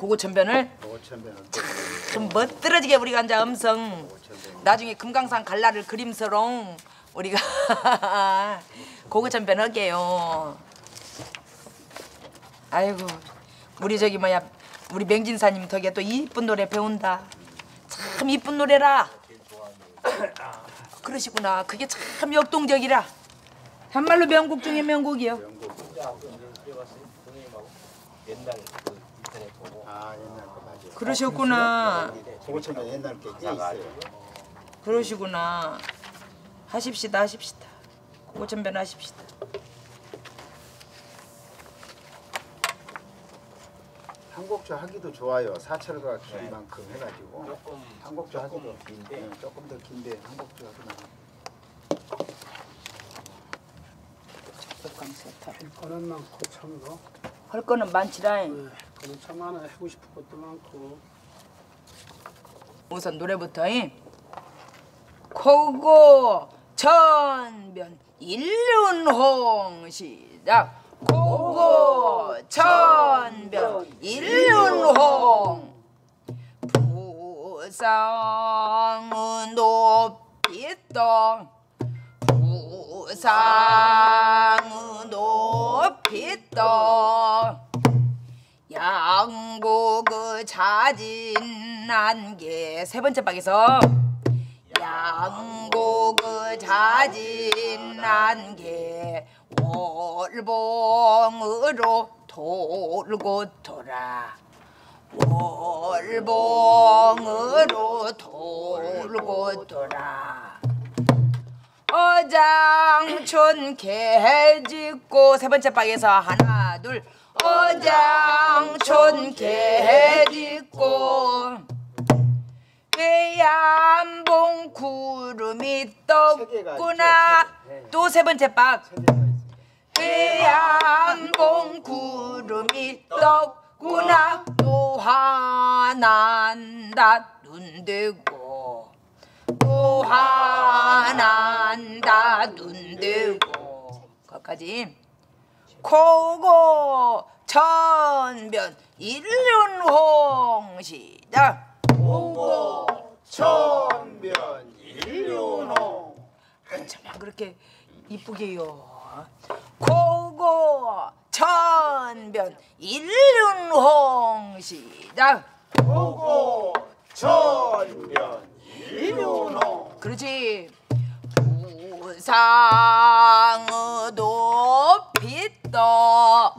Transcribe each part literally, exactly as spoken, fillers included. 고고천변을 좀 멋들어지게 우리가 이제 엄성 나중에 금강산 갈라를 그림서롱 우리가 고고천변 하게요. 아이고 우리 저기 뭐야 우리 맹진사님 덕에 또 이쁜 노래 배운다. 참 이쁜 노래라. 그러시구나. 그게 참 역동적이라. 한말로 명곡 중에 명곡이요. 명곡. 옛날 그 인터넷 보고. 아 옛날 거 맞아요. 그러셨구나. 고고천변 옛날 게 있어요. 그러시구나. 하십시다 하십시다. 고고천변 하십시다. 한곡조 하기도 좋아요. 사철과 길만큼 네. 해가지고 조금 한곡조 하기도 긴데 네, 조금 더 긴데 한곡조 하기만. 적극감 세탁. 할 거는 많고 참고. 할 거는 많지라잉. 네, 할 거는 참 많아. 하고 싶은 것도 많고. 우선 노래부터잉. 고고천변 일륜홍 시작. 고고천변 일륜홍 부상은 높이 떠 부상은 높이 떠 양곡을 찾은 안개 세 번째 박에서 양곡을 찾은 안개 월봉으로 돌고 돌아 월봉으로 돌고 돌아 어장촌 개 짓고 세 번째 방에서 하나 둘 어장촌 개 짓고 외암봉 구름이 떴구나 또 세 번째 방 외암봉 구름이 떴구나 또 화난다 눈 들고 또 화난다 눈 들고 거기까지 고고천변 일륜홍 시작 고고천변 일륜홍 한참 그렇게 이쁘게요 고고천변 일륜홍 시작 고고천변 일륜홍 그렇지 부상의 높이 떠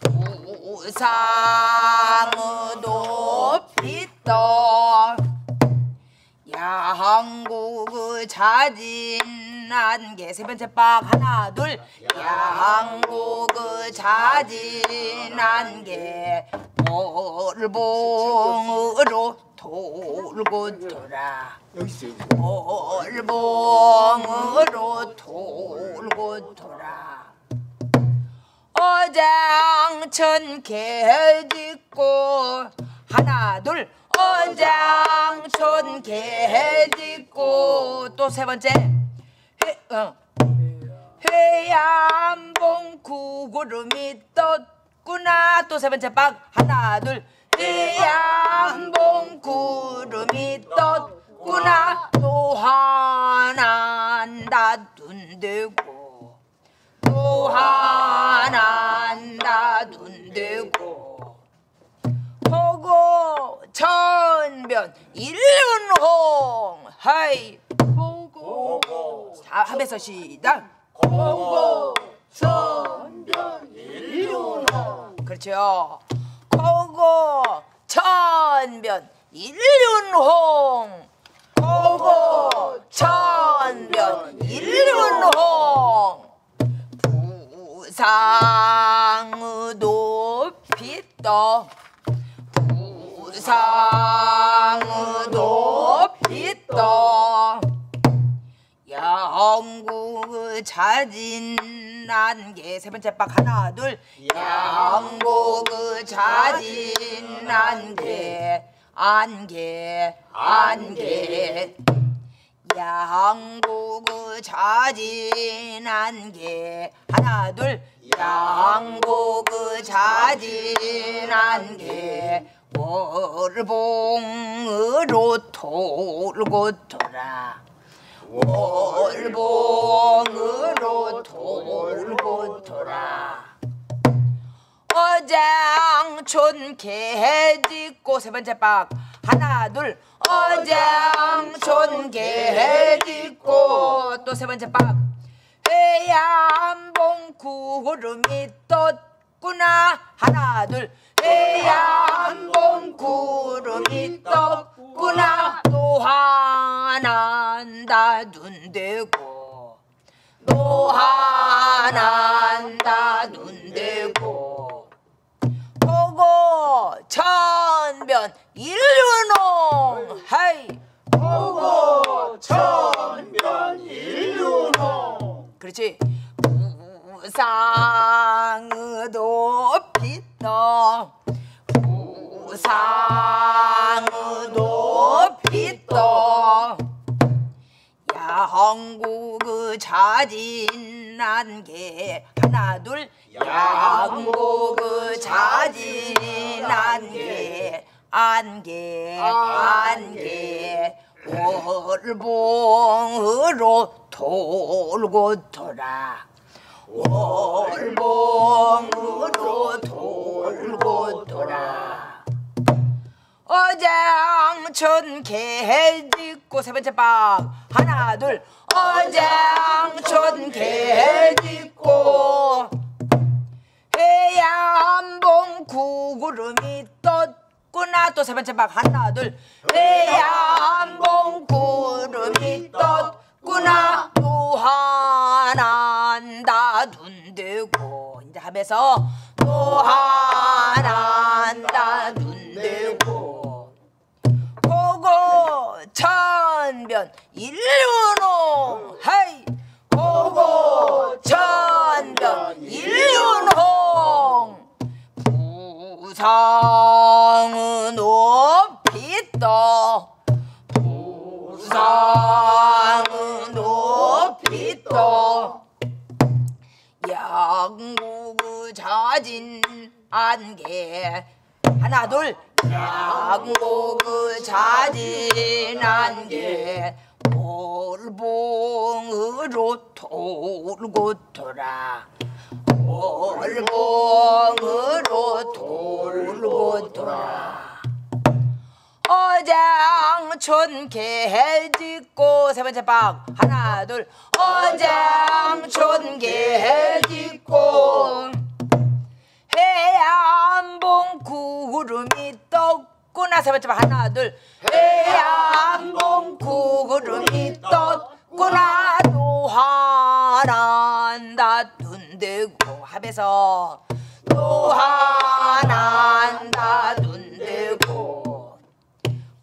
부상의 높이 떠 양곡을 찾은 안개 세 번째 박 하나 둘 양곡을 찾은 안개 월봉으로 돌고 돌아 월봉으로 돌고 돌아 어장천 개 짓고 하나 둘 어장천 개 짓고 또 세 번째 어. 회암봉 구구름이 떴구나 또 세 번째 방 하나 둘 회암봉 구름이 떴구나 또 화난다 눈 들고 또 화난다 눈 들고 고고천변 일륜홍 하이 아, 합해서 시작. 고고천변 일륜홍. 그렇죠. 고고천변 일륜홍. 고고천변 일륜홍. 부상의 높이 떠. 부상의 높이 떠. 양곡을 찾은 안개 세 번째 박 하나 둘 양곡을 찾은 안개 안개 안개 양곡을 찾은 안개 하나 둘 양곡을 찾은 안개 월봉으로 돌고 돌아 월봉으로 돌고 돌아 어장촌 개짓고 세 번째 박 하나 둘 어장촌 개짓고 또 세 번째 박 회암봉 구름이 떴구나 하나 둘 회암봉 구름이 떴구나 노한한다 눈대고 노한한다 눈대고 고고천변 일륜홍 하이 고고천변 일륜홍 그렇지 우상도 빛도 우상도 빛도 양고구 자진한 게 하나 둘 양고구 자진한 게 안개 안개 월봉으로 돌고 돌아 월봉으로 돌고 돌아 어장촌 개짓고 세 번째 방 하나 둘 어장촌 개짓고 회암봉 구구름이 떴구나 또 세 번째 방 하나 둘 회암봉 구름이 떴구나 노한한다 눈대고 이제 하면서 노한한다 눈대고 고고천변 일륜홍 하이 고고천변 일륜홍 부상은 높이 떠 부상은 높이 떠 양고구 자진한 게 하나 둘 양고구 자진한 게 월봉으로 돌고 돌아 월봉으로 돌고 돌아 어장촌 개짓고 세 번째 방 하나 둘 어장촌 개짓고 회암봉 구름이 떴구나 세 번째 방 하나 둘 회암봉 구름이 떴구나 노한한다 눈대고 합해서 노한한다 눈대고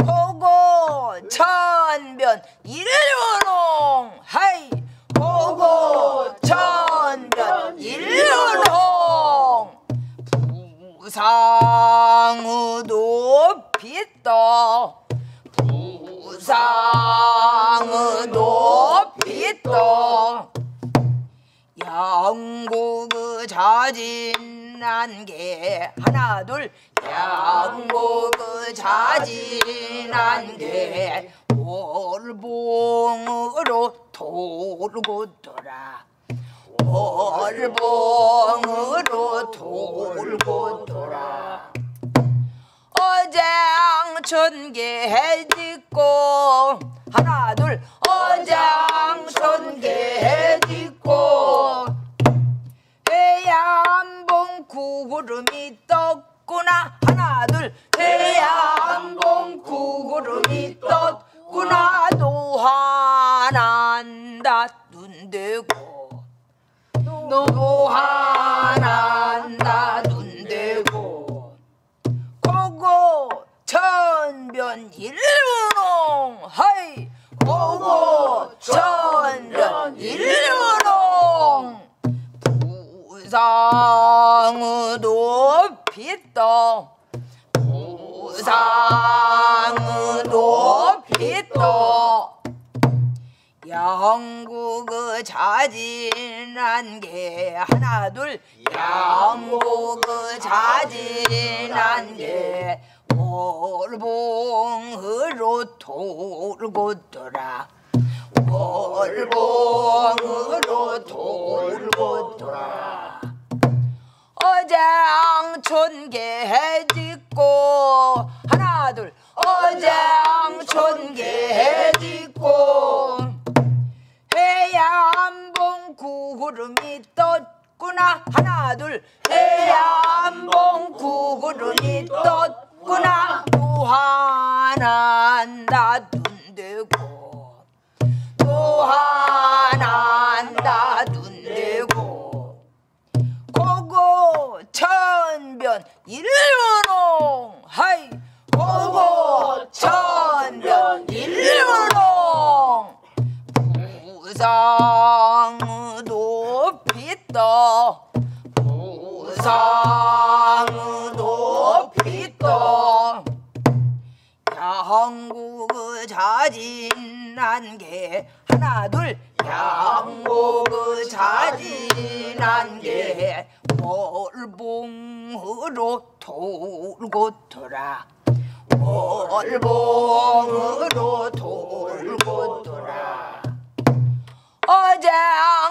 고고천변 일륜홍 하이 고고천변 일륜홍 부상우 높이 떠 부상우 높이 떠 양고구 자진한 게 하나 둘 양고구 자진한 게 월봉으로 돌고 돌아 월봉으로 돌고 돌아 어장촌 개짓고 하나 둘 어장촌 개짓고 회암봉 구구름이 떴구나 하나 둘 회암봉 구구름이 떴구나 노한한다 눈대고 노한한다 눈대고 고고천변 일륜홍 하이 고고천변 일륜홍 부상우 높이 떠 부상우 높이 떠 양고구 자진한 게 하나 둘 양고구 자진한 게 월봉으로 돌고 돌아 월봉으로 돌고 돌아 어장촌계 짓고 하나 둘 어장촌계 짓고 해안봉 구름이 떴구나 하나 둘 해안봉 구름이 떴구나 노한한다 눈대고 노한한다 눈대고 고고천변 일문홍 하이 고고천변 일문홍 부상도 피떠 부상도 피떠 양고구 자진한 게 하나 둘 양고구 자진한 게 월봉으로 돌고 돌아 월봉으로 돌고 돌아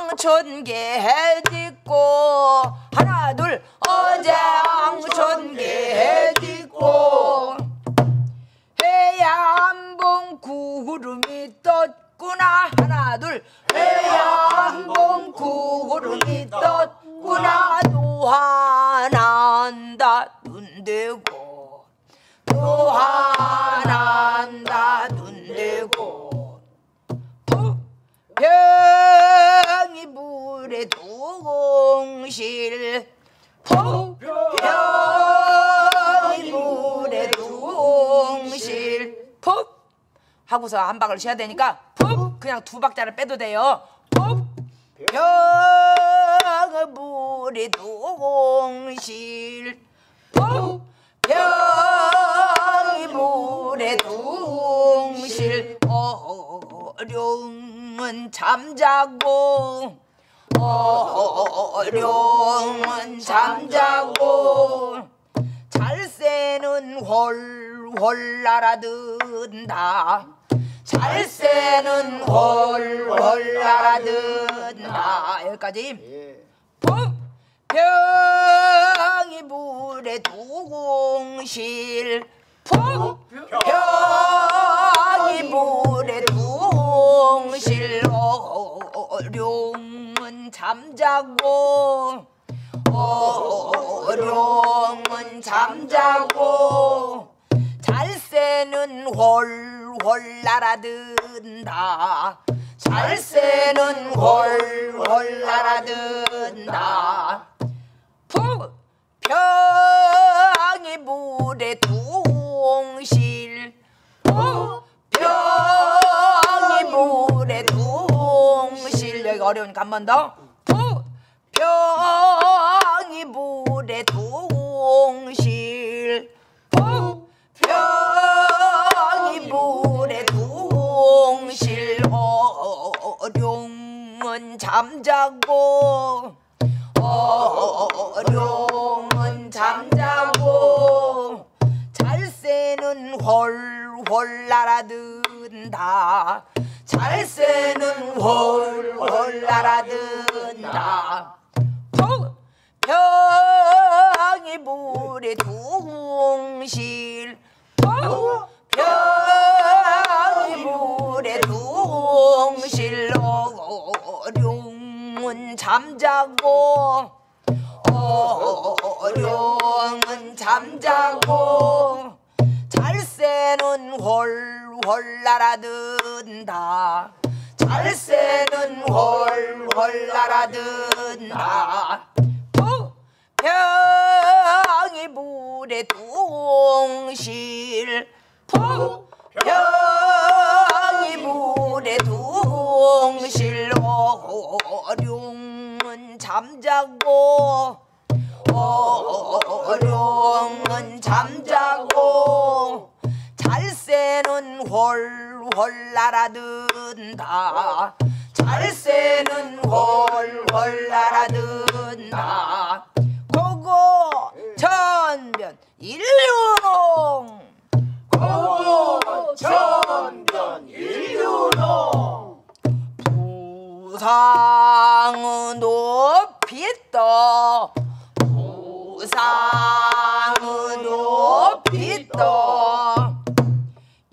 어장촌계 짓고 하나 둘 어장촌계 짓고 해안봉 구름이 떴구나 하나 둘 해안봉 구름이 떴구나 노환한다 눈대고 노환한다 눈대고 병이 물에 두공실 병이 물에 두공실 푹 하고서 한 박을 쉬어야 되니까 푹 그냥 두 박자를 빼도 돼요. 병이 물에 두공실 푹 병이 물에 두공실 어려운 잠자고 어려운 잠자고 잘새는 훨훨 날아든다 잘새는 훨훨 날아든다 여기까지 병이 물에 두공실 병이 물에 두공실 어룡은 잠자고 어룡은 잠자고 잘새는 훨훨 날아든다 잘새는 훨훨 날아든다 병이 물에 두공실 병이 물에 두공실 여기 어려우니까 한 번 더 병이 물에 두공실 병이 물에 두공실 어룡은 잠자고 어룡은 잠자고 잘새는 훨훨 날아든다 잘새는 훨훨 날아든다 병이 물에 두공실 병이 물에 두공실 어룡 잠자고 어룡은 잠자고 잘새는 훨훨 날아든다 잘새는 훨훨 날아든다 병이 물에 두공실 병이 물에 두공실 어룡은 잠자고 어룡은 잠자고 잘새는 훨훨 날아든다 잘새는 훨훨 날아든다 고고천변 일륜홍 고고천변 인류로 부상은 높이 떠 부상은 높이 떠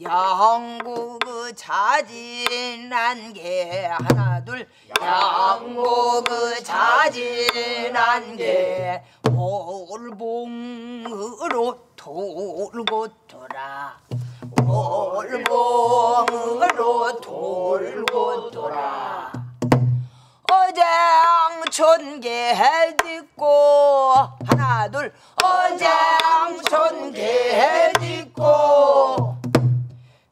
양국의 자진한 게 하나 둘 양국의 자진한 게 월봉으로 돌고 돌아 월봉으로 돌고 돌아 어장촌계 딛고 하나 둘 어장촌계 딛고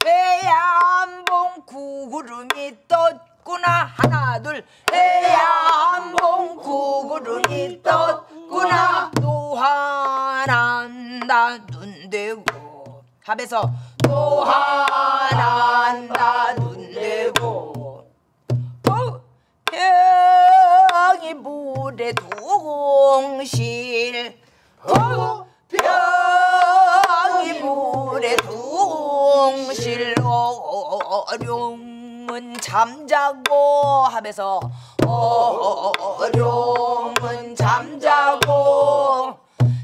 해안봉 구름이 떴구나 하나 둘 해안봉 구름이 떴구나 노환한다 눈대고 합에서 노환한다 눈대고 북평이 물에 동실 북평이 물에 동실 어룡은 잠자고 하면서 어룡은 잠자고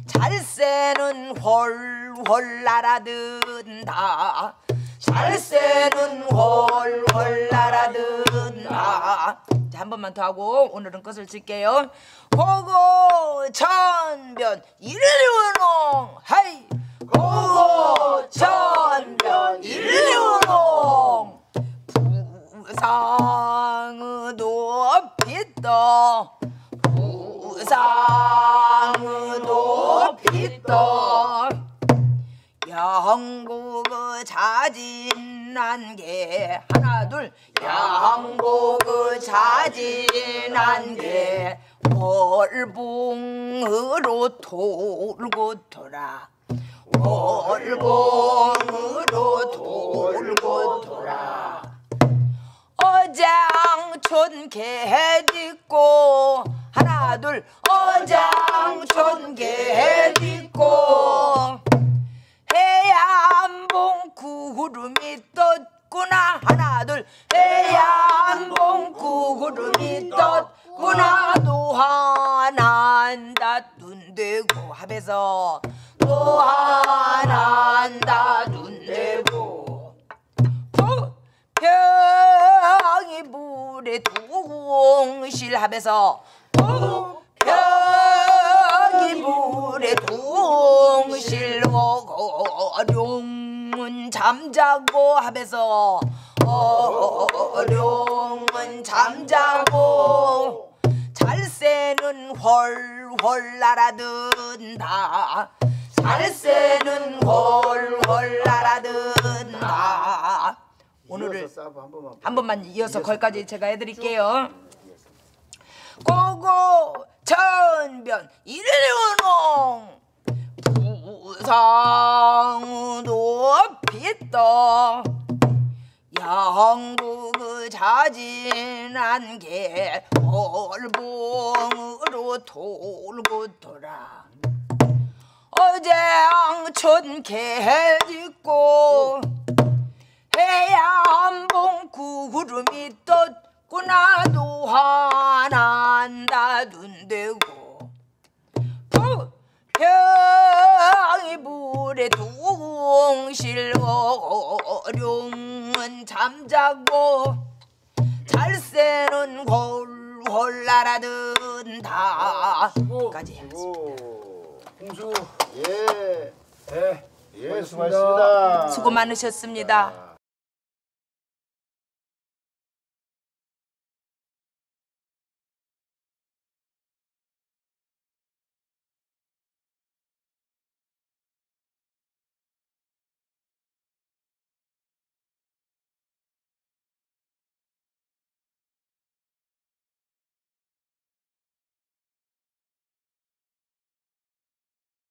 잘새는 훨훨 날아든다 잘새는 훨훨 날아든다 자, 한 번만 더 하고 오늘은 끝을 칠게요. 고고천변 인류노 하이 고고천변 인류노 부상의 높이 떠 부상의 높이 떠 양국의 자진한 게 하나 둘 양국의 자진한 게 월봉으로 돌고 돌아 월봉으로 돌고 돌아 어장촌계 딛고 하나 둘 어장촌계 딛고 해안봉 구름이 떴구나 하나 둘 해안봉 구름이 떴구나 노환한다 눈대고 합해서 노환한다 눈대고 북평이 물에 동실 합해서 북평이 물에 동실 어룡은 잠자고 합해서 어룡은 잠자고 잘새는 훨훨 날아든다 잘새는 훨훨 날아든다 오늘을 한 번만 이어서 거기까지 제가 해드릴게요. 고고천변 인류노 부상은 높이 떠 양국의 자진한 게 월봉으로 돌고 돌아 어장촌계 딛고 해안봉 구름이 떴구나 노환한다 눈대고 북평이 물에 동실 어룡은 잠자고 잘새는 훨훨 날아든다 까지 해야지 공수, 예, 예, 수고하셨습니다. 수고 많으셨습니다.